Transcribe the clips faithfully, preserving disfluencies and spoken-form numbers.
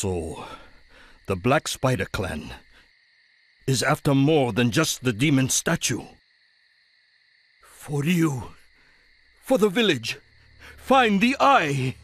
So, the Black Spider Clan is after more than just the demon statue. For you, for the village, find the eye!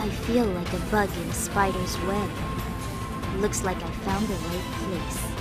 I feel like a bug in a spider's web. Looks like I found the right place.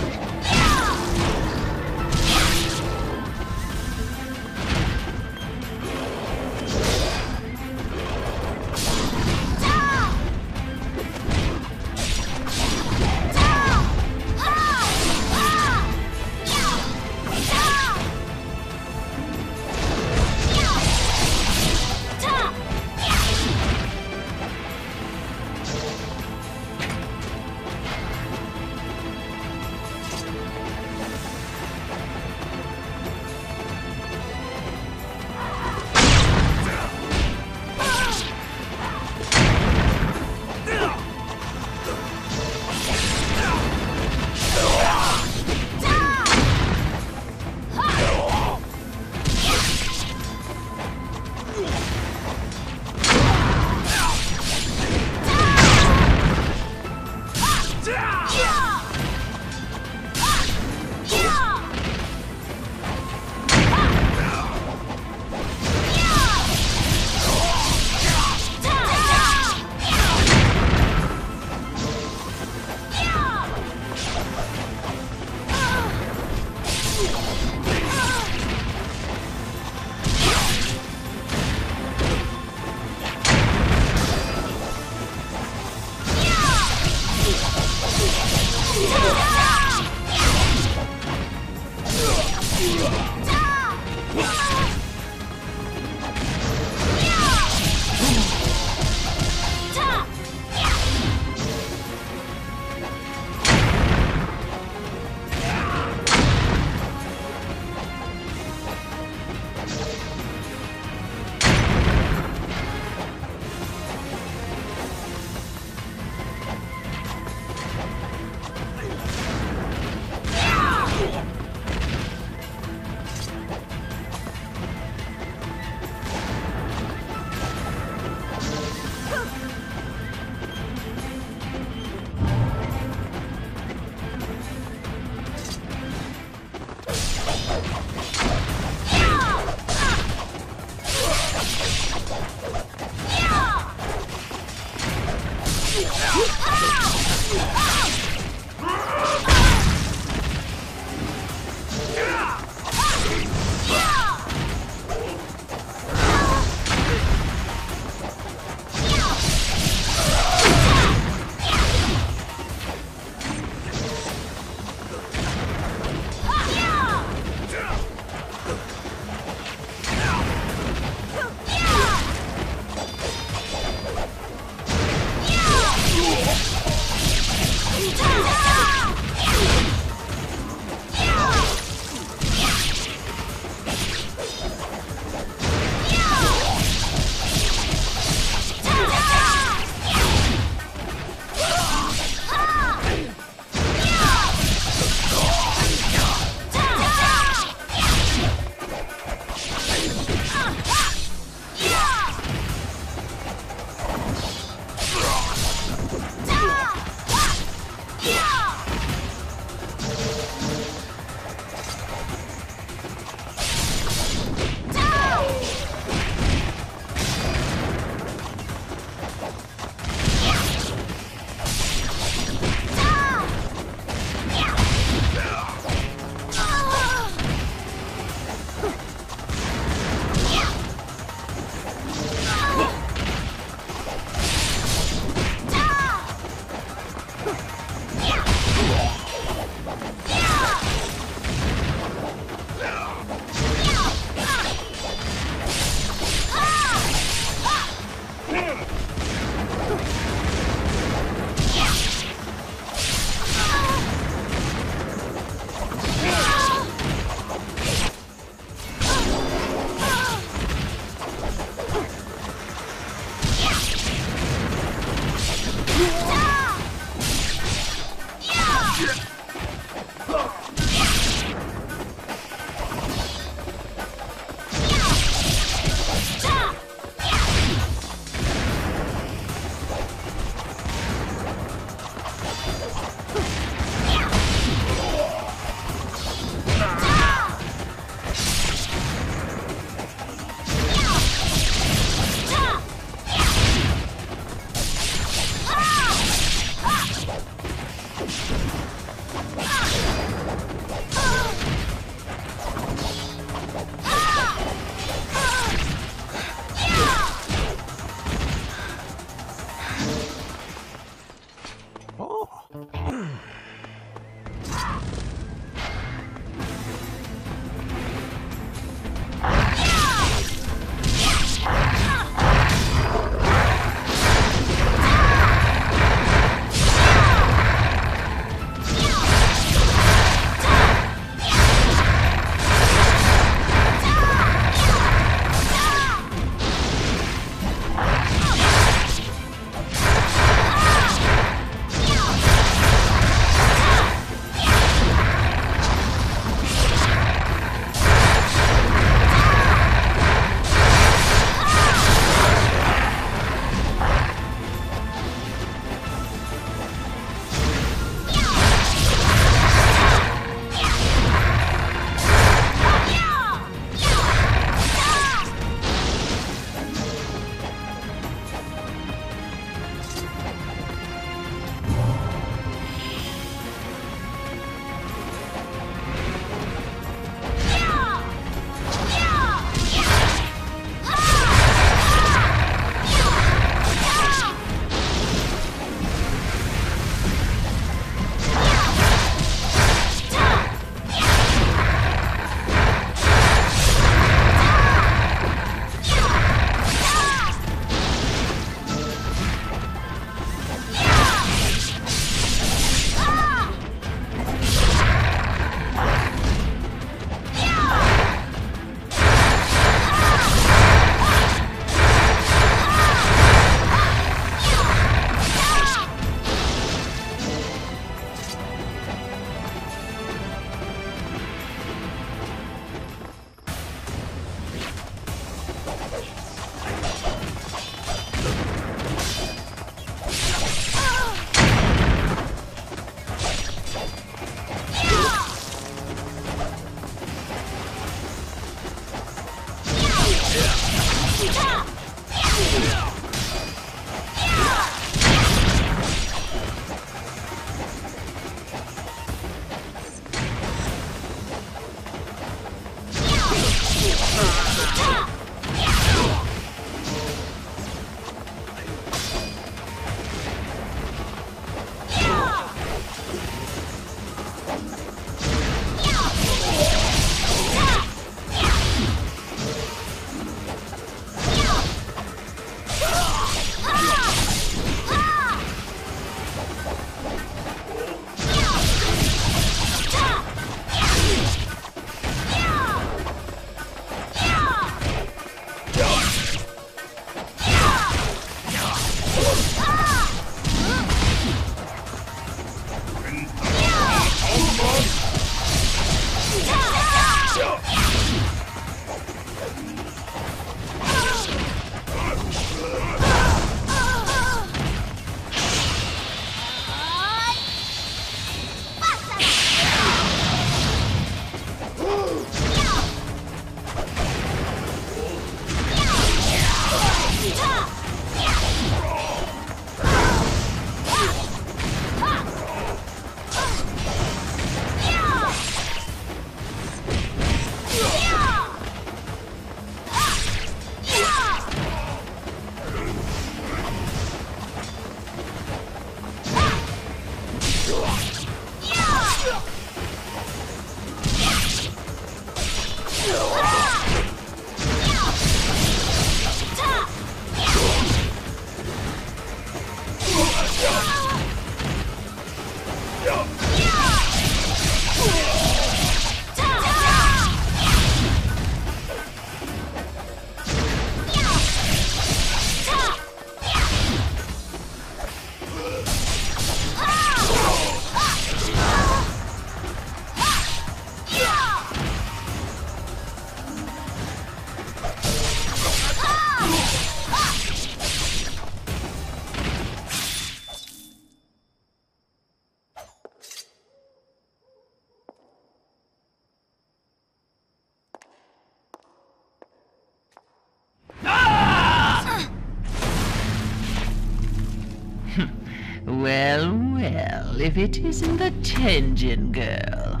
Well, well, if it isn't the Tengen girl.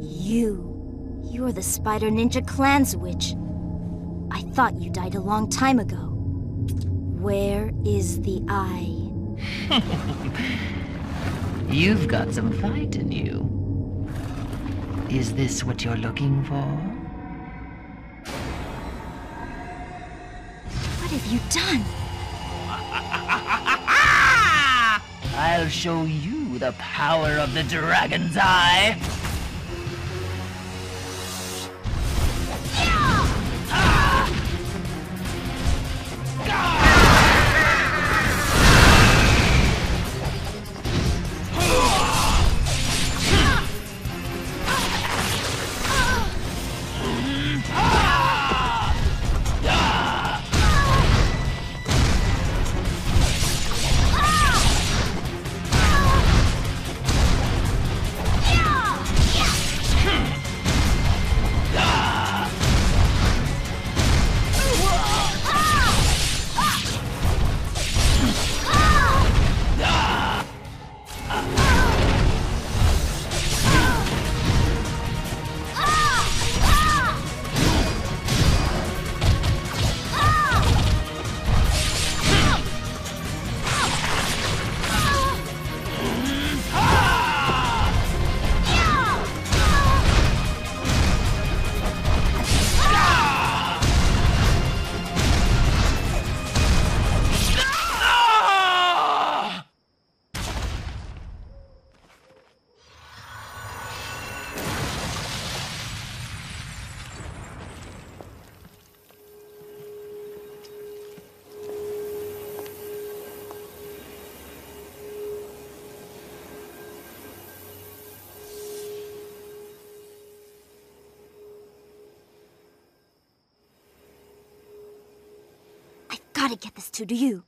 You... You're the Spider Ninja Clan's witch. I thought you died a long time ago. Where is the eye? You've got some fight in you. Is this what you're looking for? What have you done? I'll show you the power of the dragon's eye! Gotta get this to you.